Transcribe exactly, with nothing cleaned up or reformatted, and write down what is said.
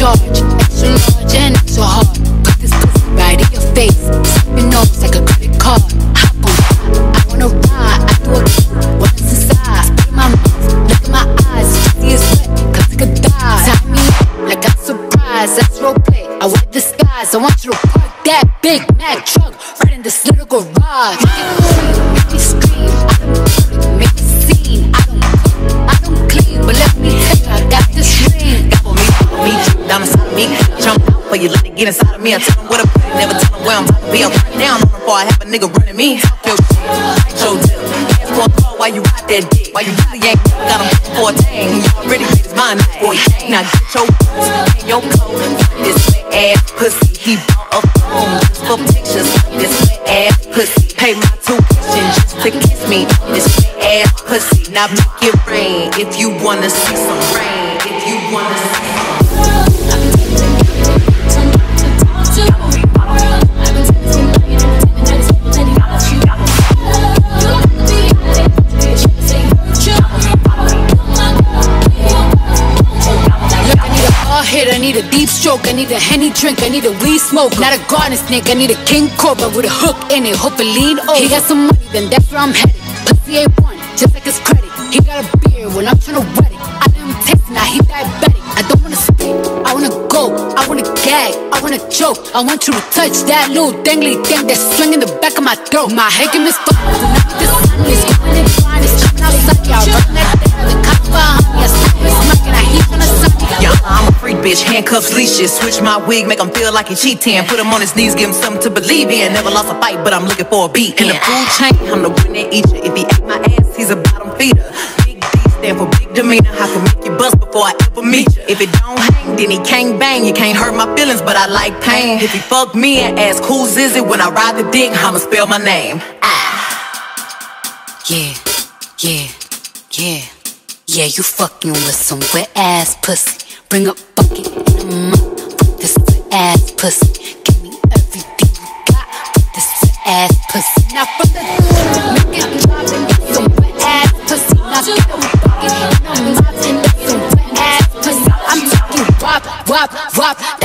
charge, extra large and extra hard. Got this pussy right in your face, your nose like a credit card. Hop on, I wanna ride, I do a kick, what's inside? Spit in my mouth, look in my eyes, pussy is wet, cause I could die. Tie me up like I'm surprised, that's roleplay, I wear disguise. I want you to park that Big Mac truck right in this little garage. Make it scream, make it scream, I don't hurt, make it scene. I don't cook, I don't clean, but let me tell you, I got this ring. I'm inside of me, jump out, but you let it get inside of me. I tell them what I put it, never tell them where I'm about to be. I'm running down on them before I have a nigga running me. Talk your shit, like your deal. Ask for a call while you ride that dick. While you really ain't got him for a tang. You already get his mind for a tang. Now get your boots and your coat. This wet ass pussy, he bought a phone just for pictures. This wet ass pussy, pay my tuition just to kiss me. This wet ass pussy, now make it rain if you wanna see some rain. If you wanna see some rain. I need a deep stroke, I need a Henny drink, I need a weed smoke. Not a garden snake, I need a king cobra with a hook in it, hope it lean over. He got some money, then that's where I'm headed. Pussy ain't one, just like his credit. He got a beard when I'm tryna wet it. I let him taste it, now he diabetic. I don't wanna sleep, I wanna go, I wanna gag, I wanna choke. I want you to touch that little dangly thing that's string in the back of my throat. My head is fucked, so now with this honey, it's going and flying, it's jumping outside, y'all running that thing with the cop behind me. I stop his mic and I heat on the sun. Yeah, I'm a freak bitch, handcuffs, leashes. Switch my wig, make him feel like he cheating. Put him on his knees, give him something to believe in. Never lost a fight, but I'm looking for a beat. In the food chain, I'm the winner eater. If he ate my ass, he's a bottom feeder. Big D stand for big demeanor. I can make you bust before I ever meet you. If it don't hang, then he can't bang. You can't hurt my feelings, but I like pain. If he fuck me and ask whose is it, when I ride the dick, I'ma spell my name. Ah. Yeah, yeah, yeah. Yeah, you fucking with some wet ass pussy. Bring a bucket and a mop. Fuck this wet ass pussy. Give me everything you got. Fuck this wet ass pussy. Now fuck the dude, make it drop and get some wet ass pussy. Now get a bucket and a mop and get some wet ass pussy. I'm talking wop, wop, wop.